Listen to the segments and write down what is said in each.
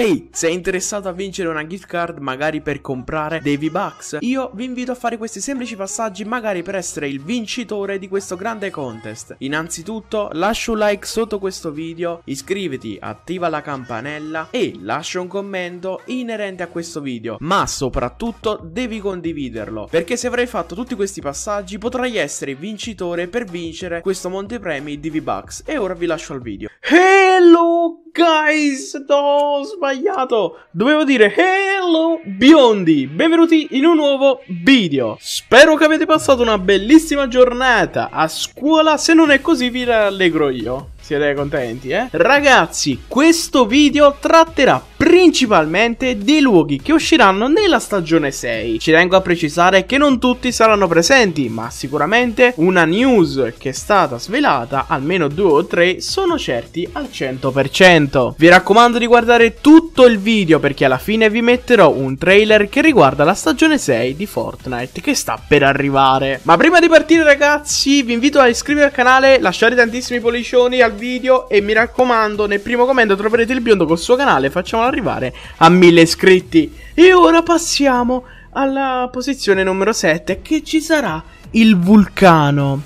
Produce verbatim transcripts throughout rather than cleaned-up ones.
Ehi, hey, sei interessato a vincere una gift card magari per comprare dei V-Bucks? Io vi invito a fare questi semplici passaggi magari per essere il vincitore di questo grande contest. Innanzitutto lascia un like sotto questo video, iscriviti, attiva la campanella e lascia un commento inerente a questo video. Ma soprattutto devi condividerlo, perché se avrai fatto tutti questi passaggi potrai essere vincitore per vincere questo montepremi di V-Bucks. E ora vi lascio al video. Hello guys, no, ho sbagliato, dovevo dire hello biondi, benvenuti in un nuovo video. Spero che avete passato una bellissima giornata a scuola, se non è così vi rallegro io. Siete contenti, eh? Ragazzi, questo video tratterà principalmente dei luoghi che usciranno nella stagione sei. Ci tengo a precisare che non tutti saranno presenti, ma sicuramente una news che è stata svelata, almeno due o tre, sono certi al cento per cento. Vi raccomando di guardare tutto il video, perché alla fine vi metterò un trailer che riguarda la stagione sei di Fortnite che sta per arrivare. Ma prima di partire ragazzi, vi invito a iscrivervi al canale, lasciare tantissimi pollicioni al video e mi raccomando, nel primo commento troverete il biondo col suo canale, facciamolo arrivare a mille iscritti. E ora passiamo alla posizione numero sette, che ci sarà il vulcano.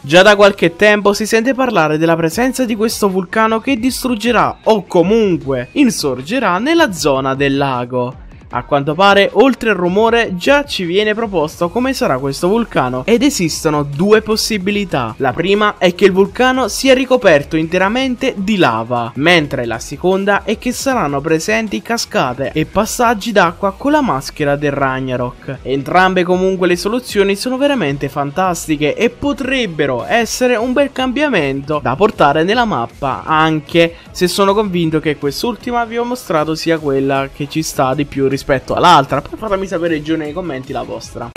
Già da qualche tempo si sente parlare della presenza di questo vulcano che distruggerà o comunque insorgerà nella zona del lago. A quanto pare, oltre al rumore, già ci viene proposto come sarà questo vulcano ed esistono due possibilità. La prima è che il vulcano sia ricoperto interamente di lava, mentre la seconda è che saranno presenti cascate e passaggi d'acqua con la maschera del Ragnarok. Entrambe comunque le soluzioni sono veramente fantastiche e potrebbero essere un bel cambiamento da portare nella mappa, anche se sono convinto che quest'ultima vi ho mostrato sia quella che ci sta di più rispetto rispetto all'altra. Poi fatemi sapere giù nei commenti la vostra.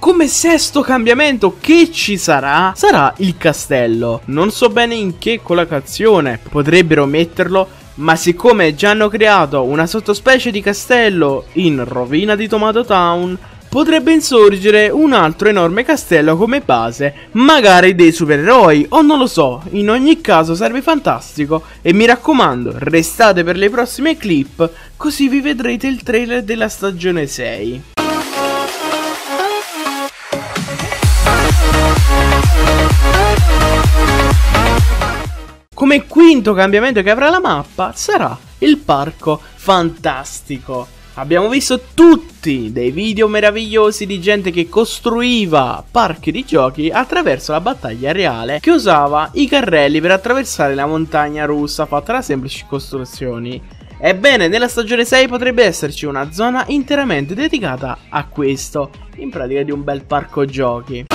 Come sesto cambiamento che ci sarà, sarà il castello. Non so bene in che collocazione potrebbero metterlo, ma siccome già hanno creato una sottospecie di castello in rovina di Tomato Town, potrebbe insorgere un altro enorme castello come base, magari dei supereroi, o non lo so. In ogni caso sarebbe fantastico e mi raccomando, restate per le prossime clip, così vi vedrete il trailer della stagione sei. Come quinto cambiamento che avrà la mappa sarà il parco fantastico. Abbiamo visto tutti dei video meravigliosi di gente che costruiva parchi di giochi attraverso la battaglia reale, che usava i carrelli per attraversare la montagna russa fatta da semplici costruzioni. Ebbene, nella stagione sei potrebbe esserci una zona interamente dedicata a questo, in pratica di un bel parco giochi.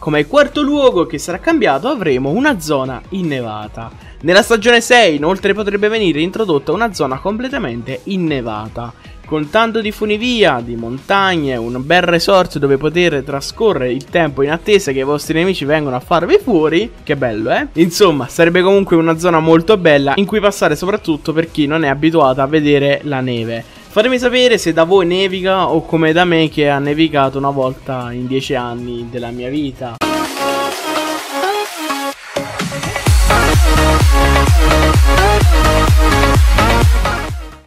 Come quarto luogo che sarà cambiato avremo una zona innevata. Nella stagione sei inoltre potrebbe venire introdotta una zona completamente innevata, con tanto di funivia, di montagne, un bel resort dove poter trascorrere il tempo in attesa che i vostri nemici vengano a farvi fuori. Che bello, eh? Insomma, sarebbe comunque una zona molto bella in cui passare, soprattutto per chi non è abituato a vedere la neve. Fatemi sapere se da voi nevica o come da me, che ha nevicato una volta in dieci anni della mia vita.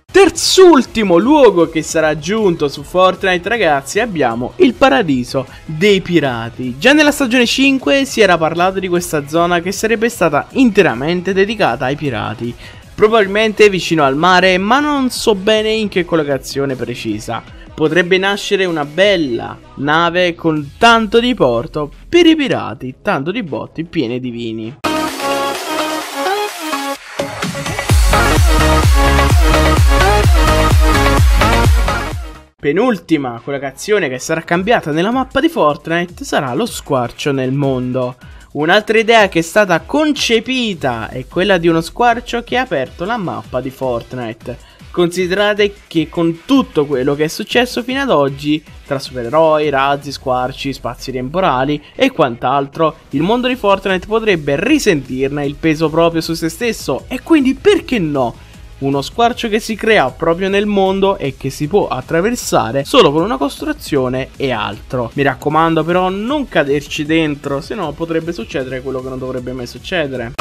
Terz'ultimo luogo che sarà aggiunto su Fortnite ragazzi, abbiamo il paradiso dei pirati. Già nella stagione cinque si era parlato di questa zona che sarebbe stata interamente dedicata ai pirati, probabilmente vicino al mare, ma non so bene in che collocazione precisa. Potrebbe nascere una bella nave con tanto di porto per i pirati, tanto di botti piene di vini. Penultima collocazione che sarà cambiata nella mappa di Fortnite sarà lo squarcio nel mondo. Un'altra idea che è stata concepita è quella di uno squarcio che ha aperto la mappa di Fortnite. Considerate che con tutto quello che è successo fino ad oggi, tra supereroi, razzi, squarci, spazi temporali e quant'altro, il mondo di Fortnite potrebbe risentirne il peso proprio su se stesso, e quindi perché no? uno squarcio che si crea proprio nel mondo e che si può attraversare solo con una costruzione e altro. Mi raccomando però non caderci dentro, se no potrebbe succedere quello che non dovrebbe mai succedere.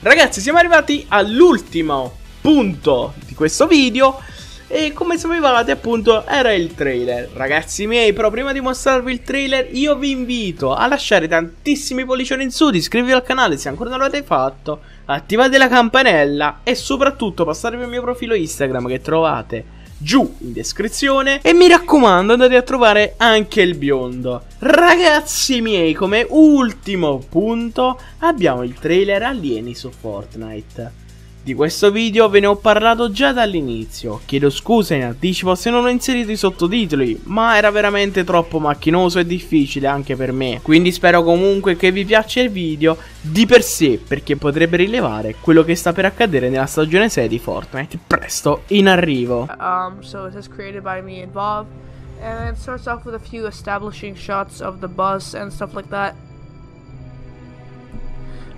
Ragazzi, siamo arrivati all'ultimo punto di questo video e come sapevate appunto era il trailer. Ragazzi miei, però prima di mostrarvi il trailer io vi invito a lasciare tantissimi pollicioni in su, iscrivervi al canale se ancora non l'avete fatto, attivate la campanella e soprattutto passatevi al mio profilo Instagram che trovate giù in descrizione e mi raccomando andate a trovare anche il biondo. Ragazzi miei, come ultimo punto abbiamo il trailer alieni su Fortnite. Di questo video ve ne ho parlato già dall'inizio, chiedo scusa in anticipo se non ho inserito i sottotitoli, ma era veramente troppo macchinoso e difficile anche per me, quindi spero comunque che vi piaccia il video di per sé, perché potrebbe rilevare quello che sta per accadere nella stagione sei di Fortnite, presto in arrivo. Um, so it is created by me and Bob, and it starts off with a few establishing shots of the bus and stuff like that.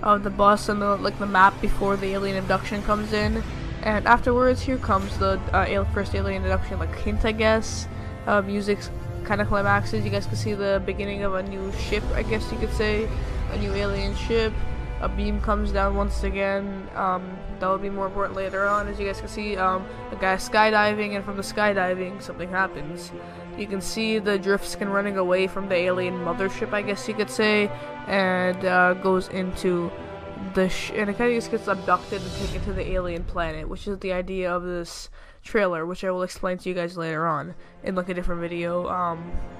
Of the bus and the, like the map before the alien abduction comes in, and afterwards here comes the uh, first alien abduction like hint I guess. Uh, music's kind of climaxes. You guys can see the beginning of a new ship, I guess you could say, a new alien ship. A beam comes down once again. Um, that will be more important later on, as you guys can see. Um, a guy skydiving, and from the skydiving something happens. You can see the drift skin running away from the alien mothership, I guess you could say, and uh, goes into the sh and it kind of just gets abducted and taken to the alien planet, which is the idea of this trailer, which I will explain to you guys later on in like a different video. Um,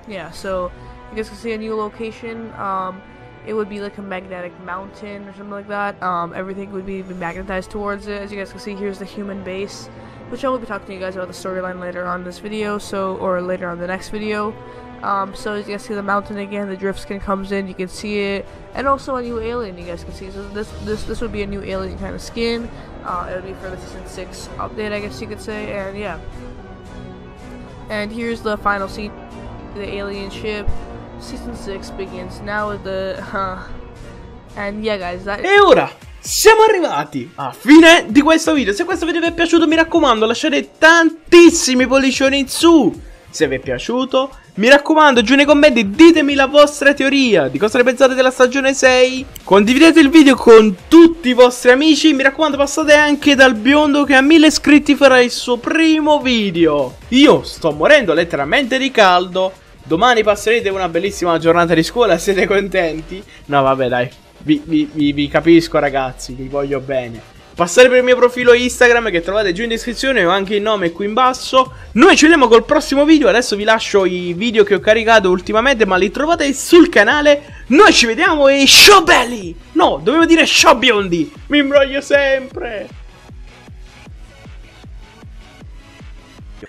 yeah, so you guys can see a new location. Um, it would be like a magnetic mountain or something like that. Um, everything would be magnetized towards it. As you guys can see, here's the human base, which I will be talking to you guys about the storyline later on this video, so, or later on the next video. Um, so as you guys see the mountain again, the drift skin comes in, you can see it, and also a new alien you guys can see. So this this this would be a new alien kind of skin. Uh, it would be for the season six update, I guess you could say, and yeah. And here's the final scene, the alien ship. Season six begins now with the uh, and yeah guys that E ora siamo arrivati a fine di questo video. Se questo video vi è piaciuto mi raccomando lasciate tantissimi pollicioni in su. Se vi è piaciuto mi raccomando giù nei commenti ditemi la vostra teoria di cosa ne pensate della stagione sei. Condividete il video con tutti i vostri amici. Mi raccomando passate anche dal biondo che a mille iscritti farà il suo primo video. Io sto morendo letteralmente di caldo. Domani passerete una bellissima giornata di scuola, siete contenti? No vabbè dai, vi, vi, vi, vi capisco ragazzi, vi voglio bene. Passate per il mio profilo Instagram che trovate giù in descrizione o anche il nome qui in basso. Noi ci vediamo col prossimo video, adesso vi lascio i video che ho caricato ultimamente ma li trovate sul canale. Noi ci vediamo e ciao belli! No, dovevo dire ciao biondi, mi imbroglio sempre!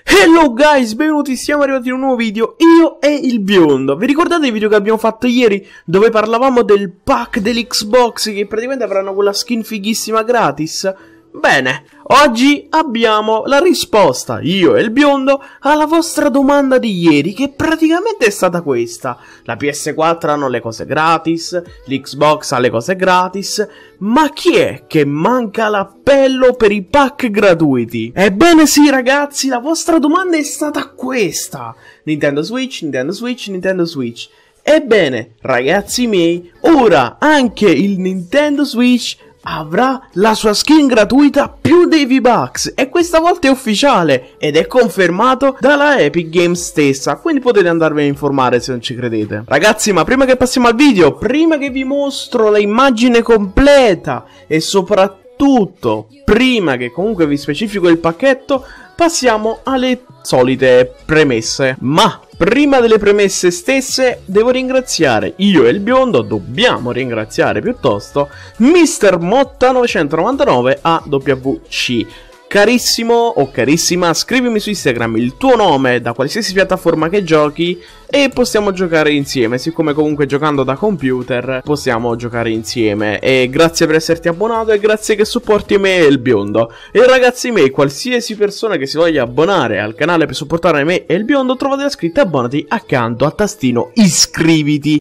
Hello guys, benvenuti, siamo arrivati in un nuovo video, io e il biondo. Vi ricordate il video che abbiamo fatto ieri dove parlavamo del pack dell'Xbox che praticamente avranno quella skin fighissima gratis? Bene, oggi abbiamo la risposta, io e il biondo, alla vostra domanda di ieri che praticamente è stata questa. La P S quattro hanno le cose gratis, l'Xbox ha le cose gratis, ma chi è che manca l'appello per i pack gratuiti? Ebbene sì ragazzi, la vostra domanda è stata questa. Nintendo Switch, Nintendo Switch, Nintendo Switch. Ebbene ragazzi miei, ora anche il Nintendo Switch avrà la sua skin gratuita più dei V-Bucks e questa volta è ufficiale ed è confermato dalla Epic Games stessa, quindi potete andarvene a informare se non ci credete. Ragazzi, ma prima che passiamo al video, prima che vi mostro l'immagine completa e soprattutto prima che comunque vi specifico il pacchetto, passiamo alle solite premesse. Ma prima delle premesse stesse devo ringraziare, io e il biondo dobbiamo ringraziare piuttosto mister Motta novecentonovantanove A W C. Carissimo o carissima, scrivimi su Instagram il tuo nome da qualsiasi piattaforma che giochi e possiamo giocare insieme, siccome comunque giocando da computer possiamo giocare insieme. E grazie per esserti abbonato e grazie che supporti me e il biondo. E ragazzi miei, qualsiasi persona che si voglia abbonare al canale per supportare me e il biondo trovate la scritta abbonati accanto al tastino iscriviti.